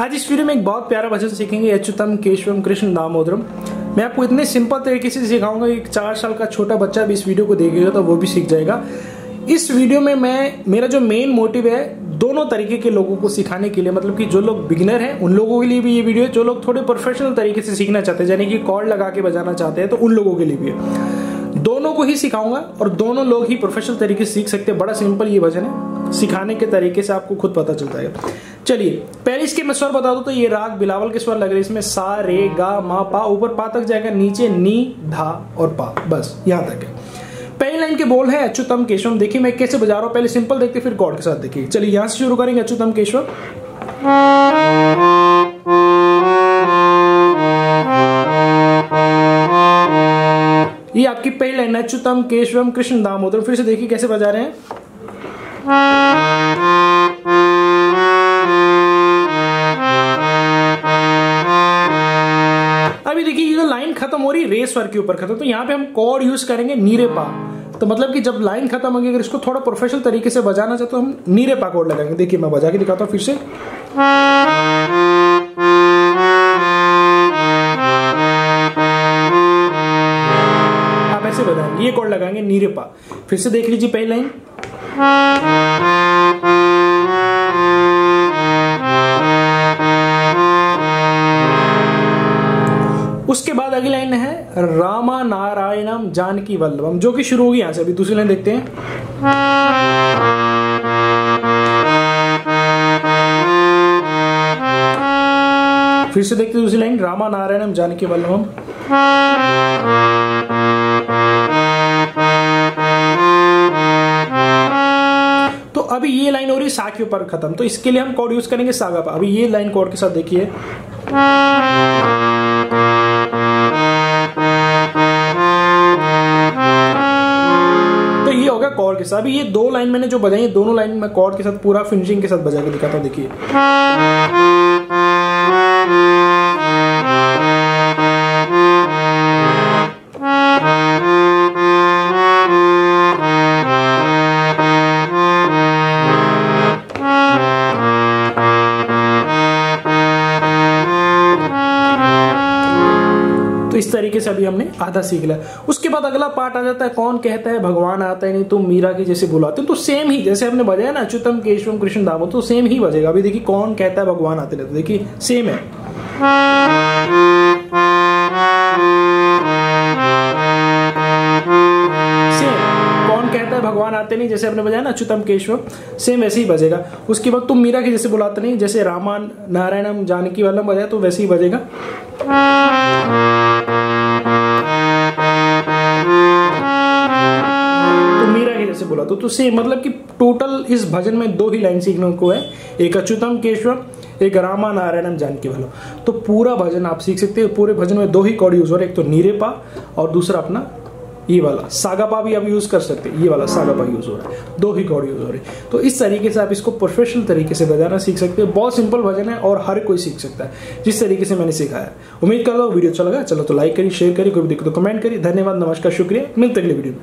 आज इस वीडियो में एक बहुत प्यारा भजन सीखेंगे अच्युतम केशवम कृष्ण दामोदरम। मैं आपको इतने सिंपल तरीके से सिखाऊंगा कि 4 साल का छोटा बच्चा भी इस वीडियो को देखेगा तो वो भी सीख जाएगा। इस वीडियो में मेरा जो मेन मोटिव है दोनों तरीके के लोगों को सिखाने के लिए, मतलब कि जो लोग बिगिनर हैं उन लोगों के लिए भी ये वीडियो है, जो लोग थोड़े प्रोफेशनल तरीके से सीखना चाहते हैं यानी कि कॉर्ड लगा के बजाना चाहते हैं तो उन लोगों के लिए भी है। दोनों को ही सिखाऊंगा और दोनों लोग ही प्रोफेशनल तरीके से सीख सकते हैं। बड़ा सिंपल ये भजन है, सिखाने के तरीके से आपको खुद पता चल जाएगा। चलिए पहले इसके मैं स्वर बता दूं तो ये राग बिलावल के स्वर लग रहे हैं। इसमें सा रे गा मा पा, ऊपर पा तक जाएगा, नीचे नी धा और पा, बस यहाँ तक है। पहली लाइन के बोल है अच्युतम केशवम। देखिए मैं कैसे बजा रहा हूँ, पहले सिंपल देखते फिर कॉर्ड के साथ देखिए। चलिए यहाँ से शुरू करेंगे अच्युतम केशवम। ये आपकी पहली लाइन है अच्युतम केशवम कृष्ण दामोदरम। फिर से देखिए कैसे बजा रहे हैं। अभी देखिए ये जो लाइन खत्म हो रही रे स्वर के ऊपर खत्म, तो यहाँ पे हम कॉर्ड यूज करेंगे नीरे पा। तो मतलब कि जब लाइन खत्म होगी अगर इसको थोड़ा प्रोफेशनल तरीके से बजाना चाहते तो हम नीरे पा कॉर्ड लगाएंगे। देखिए मैं बजा के दिखाता हूँ फिर से। आप ऐसे बजाएंगे, ये कॉर्ड लगाएंगे नीरे पा। फिर से देख लीजिए पहली लाइन। उसके बाद अगली लाइन है रामा नारायणम जानकी बल्लभम, जो कि शुरू होगी यहां से। अभी दूसरी लाइन देखते हैं, फिर से देखते हैं दूसरी लाइन रामा नारायणम जानकी बल्लभम। तो अभी ये लाइन हो रही सा के ऊपर खत्म, तो इसके लिए हम कॉर्ड यूज करेंगे सागा पा। अभी ये लाइन कॉर्ड के साथ देखिए, कॉर्ड के साथ। अभी ये दो लाइन मैंने जो बजाई है दोनों लाइन में कॉर्ड के साथ पूरा फिनिशिंग के साथ बजा के दिखाता हूं। देखिए तो इस तरीके से अभी हमने आधा सीख लिया। उसके बाद अगला पार्ट आ जाता है, कौन कहता है भगवान आता है नहीं तुम मीरा के जैसे बुलाते हो। तो सेम ही जैसे हमने बजाया ना अच्युतम केशवम कृष्ण दामोदरम, तो सेम ही बजेगा। अभी देखिए कौन कहता है भगवान आते नहीं, तो देखिए सेम है, सेम कौन कहता है भगवान आते नहीं जैसे हमने बजाया ना अच्युतम केशवम, सेम वैसे ही बजेगा। उसके बाद तुम मीरा के जैसे बुलाते नहीं, जैसे रामा नारायणम जानकी बल्लभम बजाया तो वैसे ही बजेगा। से बोला तो सेम, मतलब कि टोटल इस भजन में 2 ही लाइन सीखने को है, एक अच्युतम केशवम एक रामा नारायणम जानकी बल्लभम। तो पूरा भजन आप सीख सकते हो। पूरे भजन में 2 ही कॉर्ड यूज हो रहे, एक तो नीरे पा और दूसरा अपना ये वाला सागा पा भी आप यूज कर सकते हैं। ये वाला सागा पा यूज हो रहा है, 2 ही कॉर्ड यूज हो रहे हैं। तो इस तरीके से आप इसको प्रोफेशनल तरीके से बजाना सीख सकते हो। बहुत सिंपल भजन है और हर कोई सीख सकता है जिस तरीके से मैंने सिखाया। उम्मीद करता हूं वीडियो अच्छा लगा। चलो तो लाइक करिए, शेयर करिए, कोई भी दिक्कत हो कमेंट करिए। धन्यवाद, नमस्कार, शुक्रिया। मिलते अगले वीडियो में।